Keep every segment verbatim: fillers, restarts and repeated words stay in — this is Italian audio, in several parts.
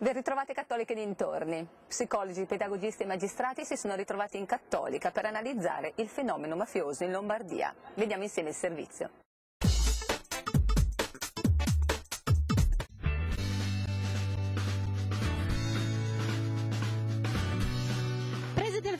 Le ritrovate cattoliche dintorni. Psicologi, pedagogisti e magistrati si sono ritrovati in Cattolica per analizzare il fenomeno mafioso in Lombardia. Vediamo insieme il servizio.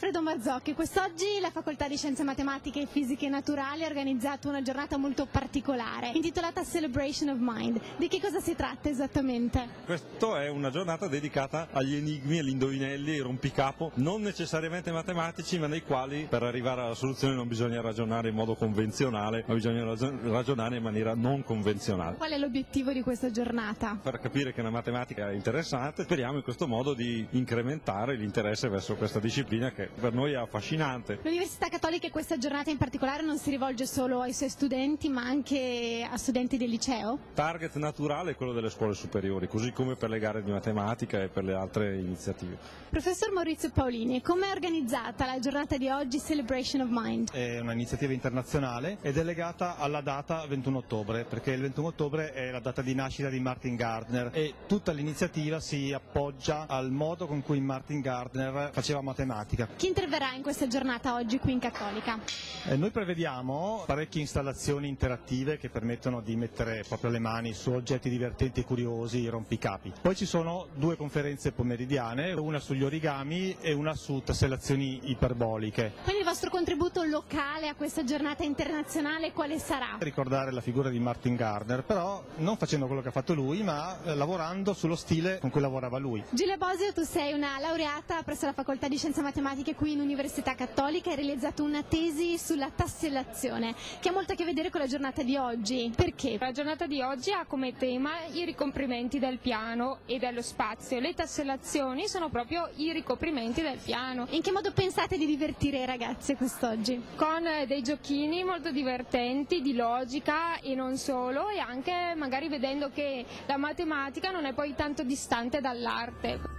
Alfredo Marzocchi, quest'oggi la Facoltà di Scienze Matematiche e Fisiche Naturali ha organizzato una giornata molto particolare, intitolata Celebration of Mind. Di che cosa si tratta esattamente? Questa è una giornata dedicata agli enigmi, agli indovinelli, ai rompicapo, non necessariamente matematici, ma nei quali per arrivare alla soluzione non bisogna ragionare in modo convenzionale, ma bisogna ragionare in maniera non convenzionale. Qual è l'obiettivo di questa giornata? Far capire che la matematica è interessante, speriamo in questo modo di incrementare l'interesse verso questa disciplina che per noi è affascinante. L'Università Cattolica questa giornata in particolare non si rivolge solo ai suoi studenti ma anche a studenti del liceo? Target naturale è quello delle scuole superiori, così come per le gare di matematica e per le altre iniziative. Professor Maurizio Paolini, come è organizzata la giornata di oggi Celebration of Mind? È un'iniziativa internazionale ed è legata alla data ventuno ottobre, perché il ventuno ottobre è la data di nascita di Martin Gardner e tutta l'iniziativa si appoggia al modo con cui Martin Gardner faceva matematica. Chi interverrà in questa giornata oggi qui in Cattolica? Eh, noi prevediamo parecchie installazioni interattive che permettono di mettere proprio le mani su oggetti divertenti e curiosi, rompicapi. Poi ci sono due conferenze pomeridiane, una sugli origami e una su tassellazioni iperboliche. Quindi il vostro contributo locale a questa giornata internazionale quale sarà? Ricordare la figura di Martin Gardner, però non facendo quello che ha fatto lui, ma lavorando sullo stile con cui lavorava lui. Giulia Bosio, tu sei una laureata presso la Facoltà di Scienze Matematiche qui in Università Cattolica, hai realizzato una tesi sulla tassellazione che ha molto a che vedere con la giornata di oggi. Perché? La giornata di oggi ha come tema i ricomprimenti del piano e dello spazio. Le tassellazioni sono proprio i ricoprimenti del piano. In che modo pensate di divertire i ragazzi quest'oggi? Con dei giochini molto divertenti di logica e non solo, e anche magari vedendo che la matematica non è poi tanto distante dall'arte.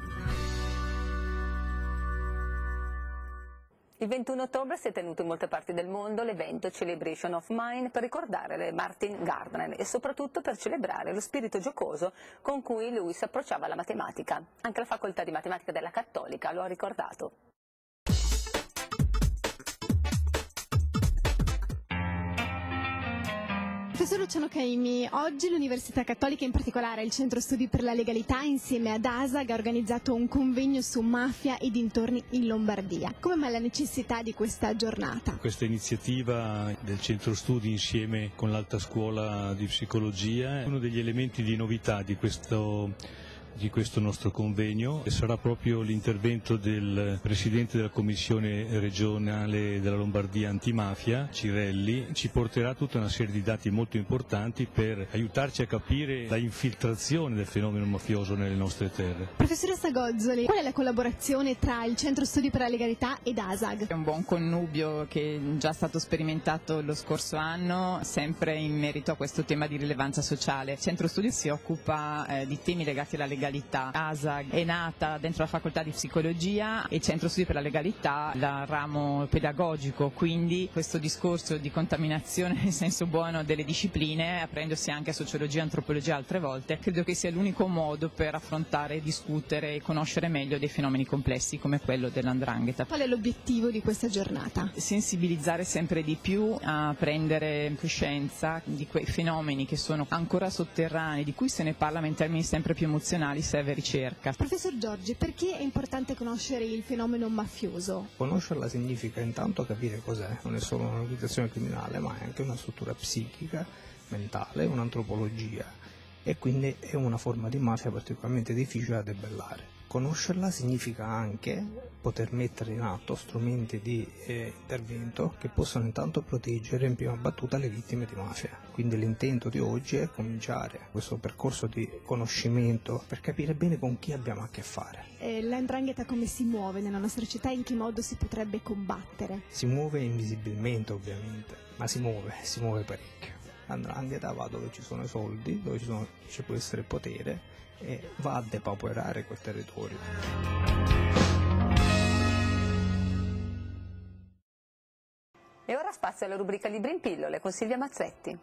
Il ventuno ottobre si è tenuto in molte parti del mondo l'evento Celebration of Mind per ricordare Martin Gardner e soprattutto per celebrare lo spirito giocoso con cui lui si approcciava alla matematica. Anche la Facoltà di Matematica della Cattolica lo ha ricordato. Professor Luciano Caimi, oggi l'Università Cattolica, in particolare il Centro Studi per la Legalità, insieme ad A S A G ha organizzato un convegno su mafia e dintorni in Lombardia. Come mai la necessità di questa giornata? Questa iniziativa del Centro Studi insieme con l'Alta Scuola di Psicologia è uno degli elementi di novità di questo di questo nostro convegno, e sarà proprio l'intervento del Presidente della Commissione regionale della Lombardia antimafia, Cirelli. Ci porterà tutta una serie di dati molto importanti per aiutarci a capire la infiltrazione del fenomeno mafioso nelle nostre terre. Professoressa Gozzoli, qual è la collaborazione tra il Centro Studi per la Legalità ed A S A G? È un buon connubio che è già stato sperimentato lo scorso anno, sempre in merito a questo tema di rilevanza sociale. Il Centro Studi si occupa eh, di temi legati alla legalità. A S A G è nata dentro la Facoltà di Psicologia e Centro Studi per la Legalità dal ramo pedagogico, quindi questo discorso di contaminazione nel senso buono delle discipline, aprendosi anche a sociologia e antropologia altre volte, credo che sia l'unico modo per affrontare, discutere e conoscere meglio dei fenomeni complessi come quello dell'ndrangheta. Qual è l'obiettivo di questa giornata? Sensibilizzare sempre di più a prendere coscienza di quei fenomeni che sono ancora sotterranei, di cui se ne parla ma in termini sempre più emozionali. Serve ricerca. Professor Giorgi, perché è importante conoscere il fenomeno mafioso? Conoscerla significa intanto capire cos'è, non è solo un'organizzazione criminale, ma è anche una struttura psichica, mentale, un'antropologia, e quindi è una forma di mafia particolarmente difficile da debellare. Conoscerla significa anche poter mettere in atto strumenti di eh, intervento che possano intanto proteggere in prima battuta le vittime di mafia. Quindi l'intento di oggi è cominciare questo percorso di conoscimento per capire bene con chi abbiamo a che fare. E la 'ndrangheta come si muove nella nostra città e in che modo si potrebbe combattere? Si muove invisibilmente ovviamente, ma si muove, si muove parecchio. La 'ndrangheta va dove ci sono i soldi, dove ci, sono, ci può essere potere, e va a depauperare quel territorio. E ora spazio alla rubrica Libri in pillole con Silvia Mazzetti.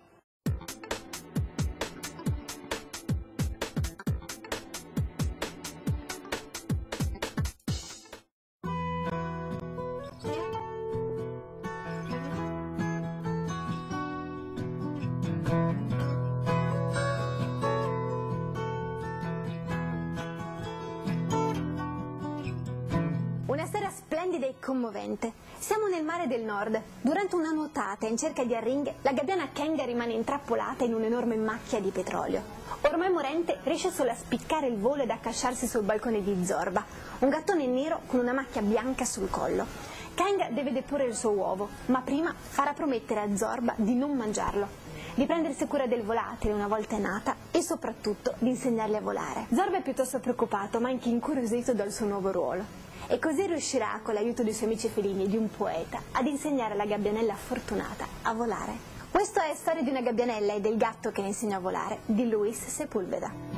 commovente. Siamo nel mare del nord. Durante una nuotata in cerca di arringhe, la gabbiana Kanga rimane intrappolata in un'enorme macchia di petrolio. Ormai morente, riesce solo a spiccare il volo ed accasciarsi sul balcone di Zorba, un gattone nero con una macchia bianca sul collo. Kanga deve deporre il suo uovo, ma prima farà promettere a Zorba di non mangiarlo, di prendersi cura del volatile una volta nata e soprattutto di insegnarle a volare. Zorba è piuttosto preoccupato ma anche incuriosito dal suo nuovo ruolo, e così riuscirà, con l'aiuto dei suoi amici felini e di un poeta, ad insegnare alla gabbianella fortunata a volare. Questo è Storia di una gabbianella e del gatto che le insegna a volare di Luis Sepulveda.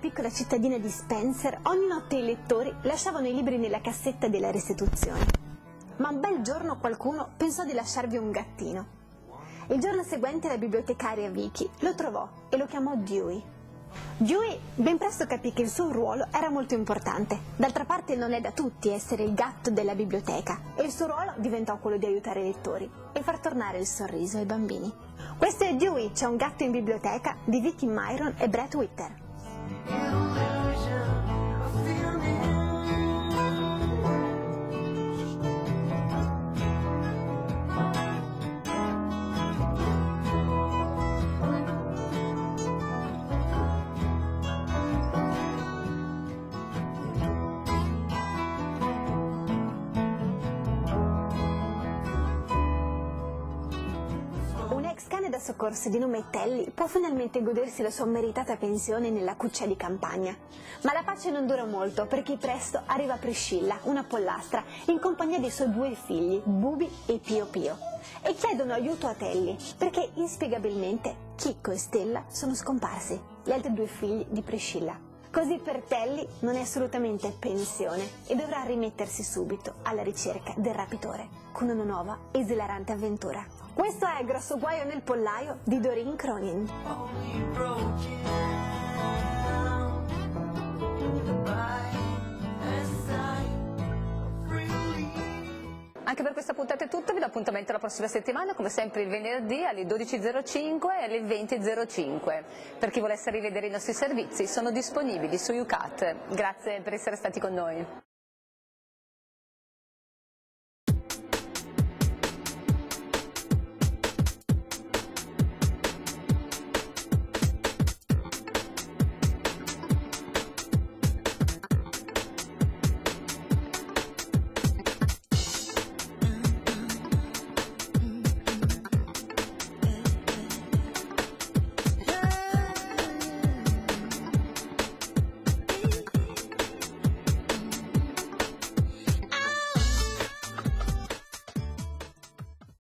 Piccola cittadina di Spencer, ogni notte i lettori lasciavano i libri nella cassetta della restituzione. Ma un bel giorno qualcuno pensò di lasciarvi un gattino. Il giorno seguente la bibliotecaria Vicky lo trovò e lo chiamò Dewey. Dewey ben presto capì che il suo ruolo era molto importante. D'altra parte non è da tutti essere il gatto della biblioteca, e il suo ruolo diventò quello di aiutare i lettori e far tornare il sorriso ai bambini. Questo è Dewey, c'è un gatto in biblioteca di Vicky Myron e Brett Witter. Soccorso di nome Telly può finalmente godersi la sua meritata pensione nella cuccia di campagna. Ma la pace non dura molto, perché presto arriva Priscilla, una pollastra, in compagnia dei suoi due figli, Bubi e Pio Pio, e chiedono aiuto a Telly, perché inspiegabilmente Chicco e Stella sono scomparsi, gli altri due figli di Priscilla. Così per Telly non è assolutamente pensione e dovrà rimettersi subito alla ricerca del rapitore, con una nuova esilarante avventura. Questo è Grosso guaio nel pollaio di Doreen Cronin. Anche per questa puntata è tutto, vi do appuntamento la prossima settimana, come sempre il venerdì alle dodici e zero cinque e alle venti e zero cinque. Per chi volesse rivedere i nostri servizi sono disponibili su YouCat. Grazie per essere stati con noi.